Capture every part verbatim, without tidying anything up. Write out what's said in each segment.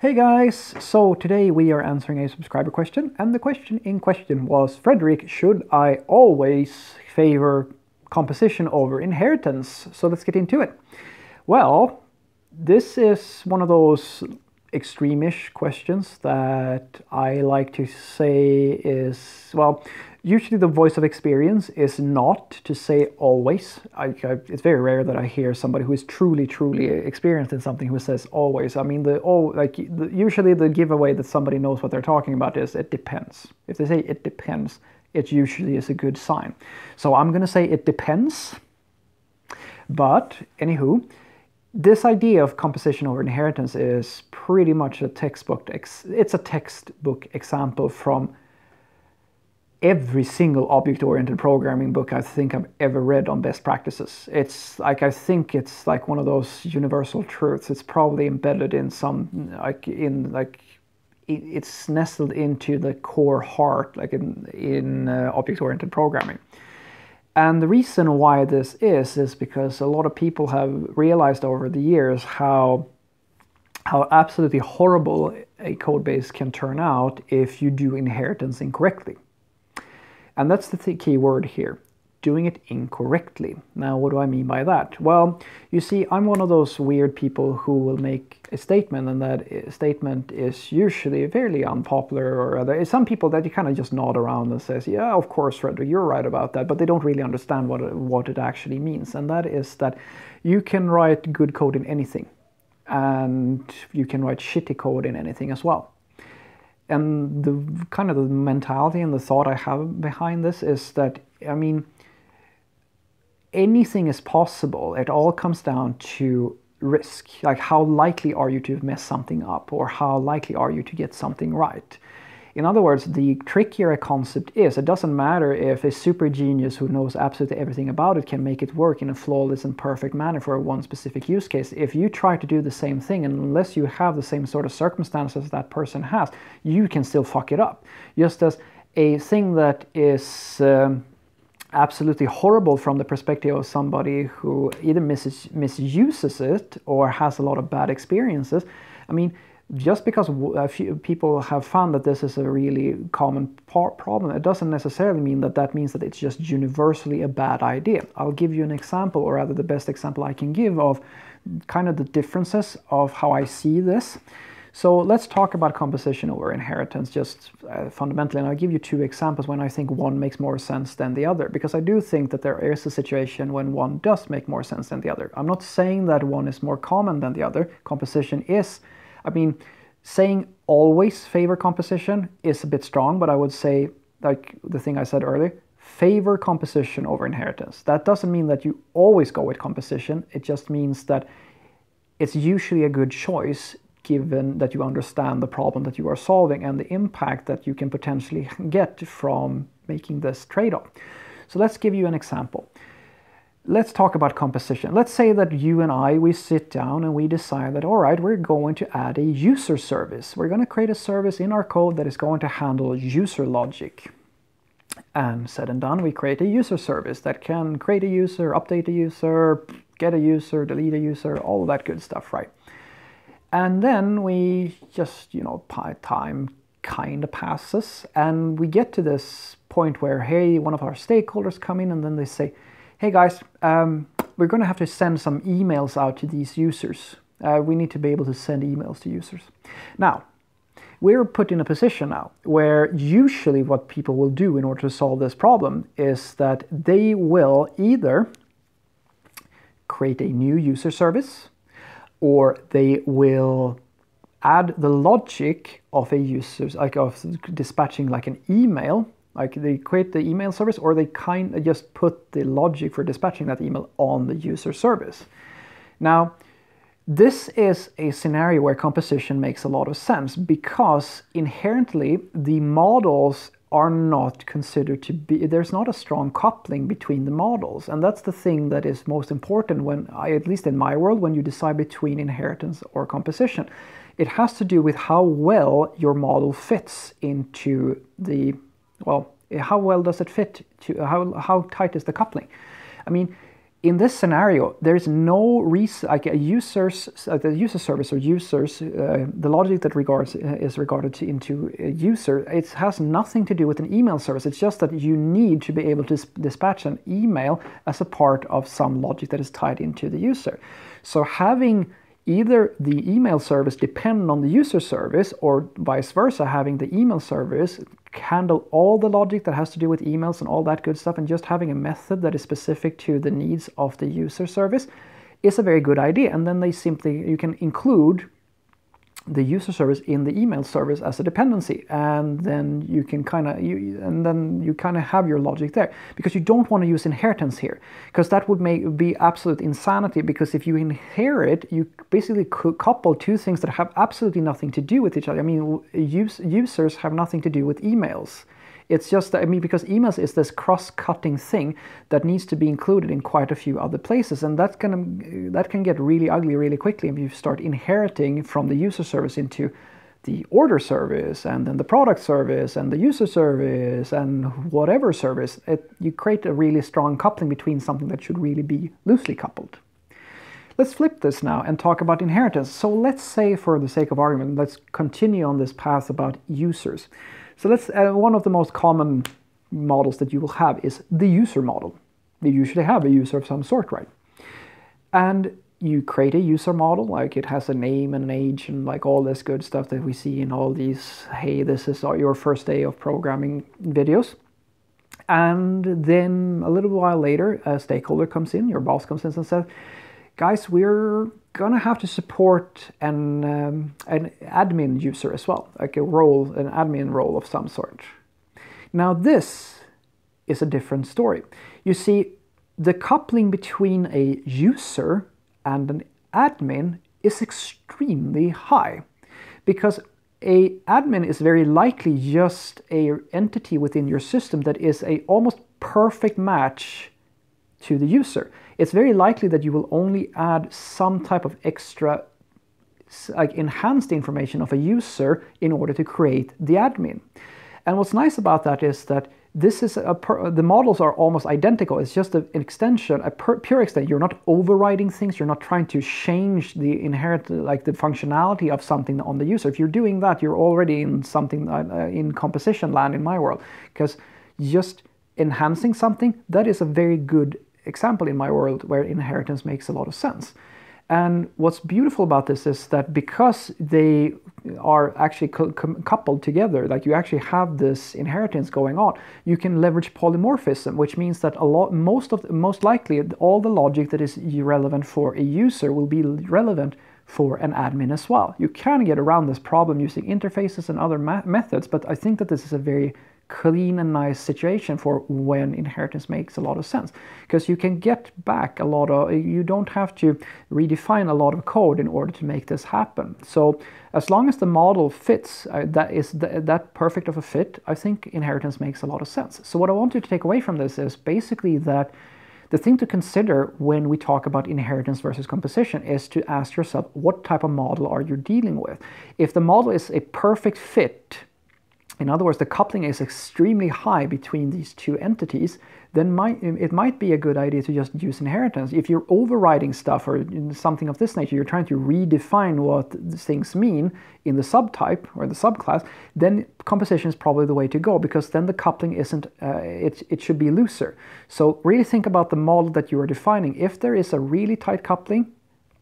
Hey guys, so today we are answering a subscriber question, and the question in question was, Fredrik, should I always favor composition over inheritance? So let's get into it. Well, this is one of those extreme-ish questions that I like to say is, well, usually the voice of experience is not to say always. I, I, it's very rare that I hear somebody who is truly, truly experienced in something who says always. I mean, the oh, like the, usually the giveaway that somebody knows what they're talking about is it depends. If they say it depends, it usually is a good sign. So I'm going to say it depends. But anywho, this idea of composition over inheritance is pretty much a textbook. Ex it's a textbook example from every single object-oriented programming book I think I've ever read on best practices. It's like, I think it's like one of those universal truths. It's probably embedded in some, like in like, it's nestled into the core heart, like in, in uh, object-oriented programming. And the reason why this is, is because a lot of people have realized over the years how how absolutely horrible a code base can turn out if you do inheritance incorrectly. And that's the th- key word here, doing it incorrectly. Now, what do I mean by that? Well, you see, I'm one of those weird people who will make a statement, and that statement is usually fairly unpopular, or other. Some people that you kind of just nod around and says, yeah, of course, Fredrik, you're right about that, but they don't really understand what it, what it actually means. And that is that you can write good code in anything, and you can write shitty code in anything as well. And the kind of the mentality and the thought I have behind this is that, I mean, anything is possible. It all comes down to risk. Like, how likely are you to mess something up, or how likely are you to get something right? In other words, the trickier a concept is, it doesn't matter if a super genius who knows absolutely everything about it can make it work in a flawless and perfect manner for one specific use case. If you try to do the same thing, and unless you have the same sort of circumstances that person has, you can still fuck it up. Just as a thing that is um, absolutely horrible from the perspective of somebody who either mis misuses it or has a lot of bad experiences. I mean, just because a few people have found that this is a really common problem, it doesn't necessarily mean that that means that it's just universally a bad idea. I'll give you an example, or rather the best example I can give, of kind of the differences of how I see this. So let's talk about composition over inheritance just uh, fundamentally, and I'll give you two examples when I think one makes more sense than the other, because I do think that there is a situation when one does make more sense than the other. I'm not saying that one is more common than the other. Composition is, I mean, saying always favor composition is a bit strong, but I would say, like the thing I said earlier, favor composition over inheritance. That doesn't mean that you always go with composition. It just means that it's usually a good choice, given that you understand the problem that you are solving and the impact that you can potentially get from making this trade-off. So let's give you an example. Let's talk about composition. Let's say that you and I, we sit down and we decide that, all right, we're going to add a user service. We're going to create a service in our code that is going to handle user logic. And said and done, we create a user service that can create a user, update a user, get a user, delete a user, all of that good stuff, right? And then we just, you know, time kind of passes, and we get to this point where, hey, one of our stakeholders come in, and then they say, hey guys, um, we're going to have to send some emails out to these users. Uh, we need to be able to send emails to users. Now, we're put in a position now where usually what people will do in order to solve this problem is that they will either create a new user service, or they will add the logic of a user, like of dispatching like an email. Like, they create the email service, or they kind of just put the logic for dispatching that email on the user service. Now, this is a scenario where composition makes a lot of sense, because inherently the models are not considered to be, there's not a strong coupling between the models. And that's the thing that is most important when, I, at least in my world, when you decide between inheritance or composition. It has to do with how well your model fits into the, well, how well does it fit to, how, how tight is the coupling? I mean, in this scenario, there's no reason, like a user's, the user service or users, uh, the logic that regards uh, is regarded to, into a user, it has nothing to do with an email service. It's just that you need to be able to dispatch an email as a part of some logic that is tied into the user. So having either the email service depend on the user service, or vice versa, having the email service handle all the logic that has to do with emails and all that good stuff, and just having a method that is specific to the needs of the user service is a very good idea. And then they simply, you can include the user service in the email service as a dependency, and then you can kind of you and then you kind of have your logic there, because you don't want to use inheritance here, because that would make be absolute insanity. Because if you inherit, you basically couple two things that have absolutely nothing to do with each other. I mean, use, users have nothing to do with emails. It's just that, I mean, because emails is this cross-cutting thing that needs to be included in quite a few other places, and that's gonna, that can get really ugly really quickly if you start inheriting from the user service into the order service, and then the product service, and the user service, and whatever service. It, you create a really strong coupling between something that should really be loosely coupled. Let's flip this now and talk about inheritance. So let's say, for the sake of argument, let's continue on this path about users. So let's, uh, one of the most common models that you will have is the user model. You usually have a user of some sort, right? And you create a user model, like it has a name and an age and like all this good stuff that we see in all these, hey, this is your first day of programming videos. And then a little while later, a stakeholder comes in, your boss comes in and says, guys, we're gonna have to support an, um, an admin user as well, like a role, an admin role of some sort. Now this is a different story. You see, the coupling between a user and an admin is extremely high, because a admin is very likely just a entity within your system that is a almost perfect match to the user. It's very likely that you will only add some type of extra, like enhanced information of a user in order to create the admin. And what's nice about that is that this is a per, the models are almost identical. It's just an extension, a per, pure extension. You're not overriding things. You're not trying to change the inherent, like the functionality of something on the user. If you're doing that, you're already in something uh, in composition land in my world, because just enhancing something, that is a very good example in my world where inheritance makes a lot of sense. And what's beautiful about this is that because they are actually coupled together, like you actually have this inheritance going on, you can leverage polymorphism, which means that a lot, most of, most likely, all the logic that is relevant for a user will be relevant for an admin as well. You can get around this problem using interfaces and other methods, but I think that this is a very clean and nice situation for when inheritance makes a lot of sense, because you can get back a lot of, you don't have to redefine a lot of code in order to make this happen. So as long as the model fits, uh, that is th that perfect of a fit, I think inheritance makes a lot of sense. So what I want you to take away from this is basically that the thing to consider when we talk about inheritance versus composition is to ask yourself, what type of model are you dealing with? If the model is a perfect fit, in other words, the coupling is extremely high between these two entities, then might, it might be a good idea to just use inheritance. If you're overriding stuff or something of this nature, you're trying to redefine what things mean in the subtype or the subclass, then composition is probably the way to go, because then the coupling isn't, uh, it, it should be looser. So really think about the model that you are defining. If there is a really tight coupling,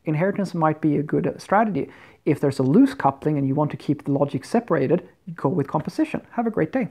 inheritance might be a good strategy. If there's a loose coupling and you want to keep the logic separated, go with composition. Have a great day.